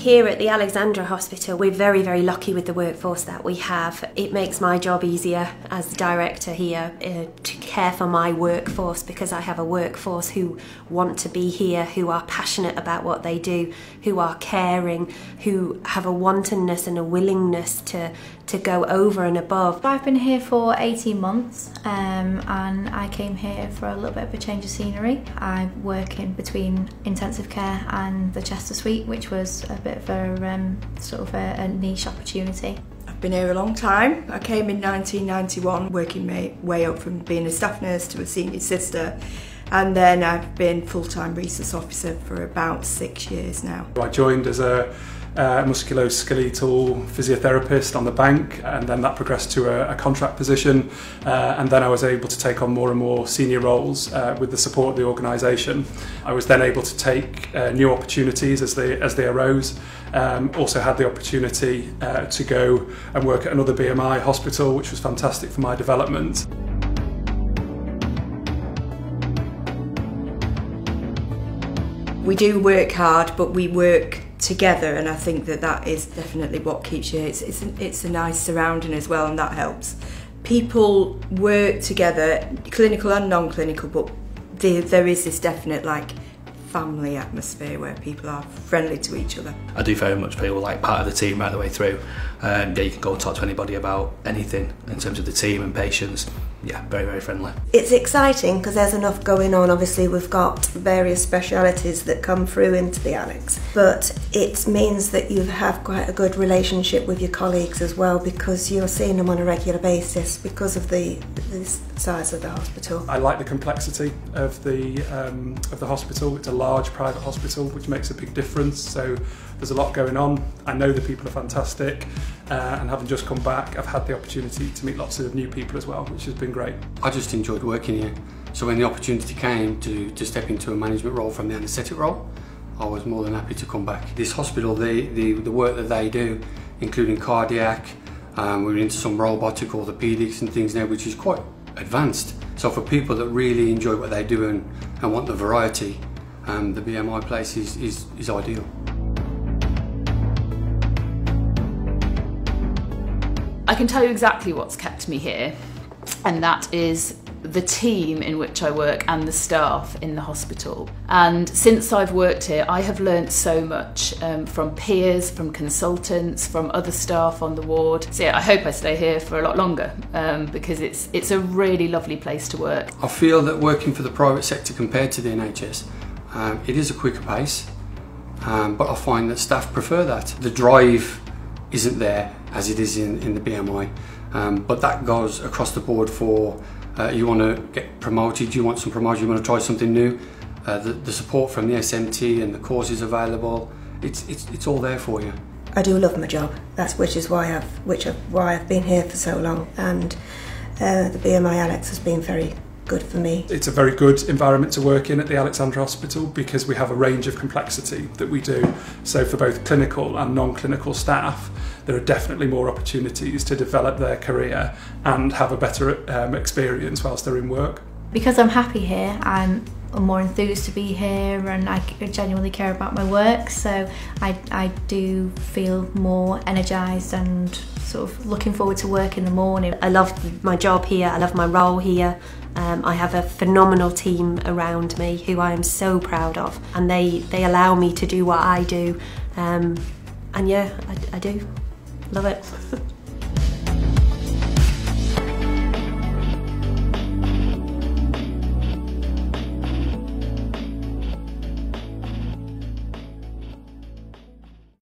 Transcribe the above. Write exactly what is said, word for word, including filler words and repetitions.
here at the Alexandra Hospital, we're very, very lucky with the workforce that we have. It makes my job easier as director here uh, to care for my workforce, because I have a workforce who want to be here, who are passionate about what they do, who are caring, who have a wantonness and a willingness to, to go over and above. I've been here for eighteen months um, and I came here for a little bit of a change of scenery. I work in between intensive care and the Chester Suite, which was a bit of a um, sort of a, a niche opportunity. I've been here a long time. I came in nineteen ninety-one, working my way up from being a staff nurse to a senior sister, and then I've been full-time resource officer for about six years now. I joined as a uh, musculoskeletal physiotherapist on the bank, and then that progressed to a, a contract position, uh, and then I was able to take on more and more senior roles uh, with the support of the organisation. I was then able to take uh, new opportunities as they, as they arose. Um, also had the opportunity uh, to go and work at another B M I hospital, which was fantastic for my development. We do work hard, but we work together, and I think that that is definitely what keeps you. It's, it's, it's a nice surrounding as well, and that helps. People work together, clinical and non-clinical, but there, there is this definite like family atmosphere where people are friendly to each other. I do very much feel like part of the team right the way through. Um, yeah, you can go and talk to anybody about anything in terms of the team and patients. Yeah, very, very friendly. It's exciting because there's enough going on. Obviously, we've got various specialities that come through into the annex, but it means that you have quite a good relationship with your colleagues as well, because you're seeing them on a regular basis because of the, the size of the hospital. I like the complexity of the, um, of the hospital. It's a large private hospital, which makes a big difference, so there's a lot going on. I know the people are fantastic, uh, and having just come back, I've had the opportunity to meet lots of new people as well, which has been great. I just enjoyed working here. So when the opportunity came to, to step into a management role from the anaesthetic role, I was more than happy to come back. This hospital, the, the, the work that they do, including cardiac, um, we were into some robotic orthopedics and things now, which is quite advanced. So for people that really enjoy what they do and, and want the variety, um, the B M I place is, is, is ideal. I can tell you exactly what's kept me here, and that is the team in which I work and the staff in the hospital. And since I've worked here, I have learnt so much um, from peers, from consultants, from other staff on the ward. So yeah, I hope I stay here for a lot longer um, because it's, it's a really lovely place to work. I feel that working for the private sector compared to the N H S, um, it is a quicker pace, um, but I find that staff prefer that. The drive isn't there as it is in, in the B M I, um, but that goes across the board for uh, you want to get promoted, you want some promotion, you want to try something new, uh, the, the support from the S M T and the courses available, it's, it's, it's all there for you. I do love my job, that's which is why I've, which I've, why I've been here for so long, and uh, the B M I Alex has been very good for me. It's a very good environment to work in at the Alexandra Hospital, because we have a range of complexity that we do. So for both clinical and non-clinical staff, there are definitely more opportunities to develop their career and have a better um, experience whilst they're in work. Because I'm happy here, I'm more enthused to be here, and I genuinely care about my work, so I, I do feel more energised and sort of looking forward to work in the morning. I love my job here, I love my role here. Um, I have a phenomenal team around me who I am so proud of, and they, they allow me to do what I do, um, and yeah, I, I do love it.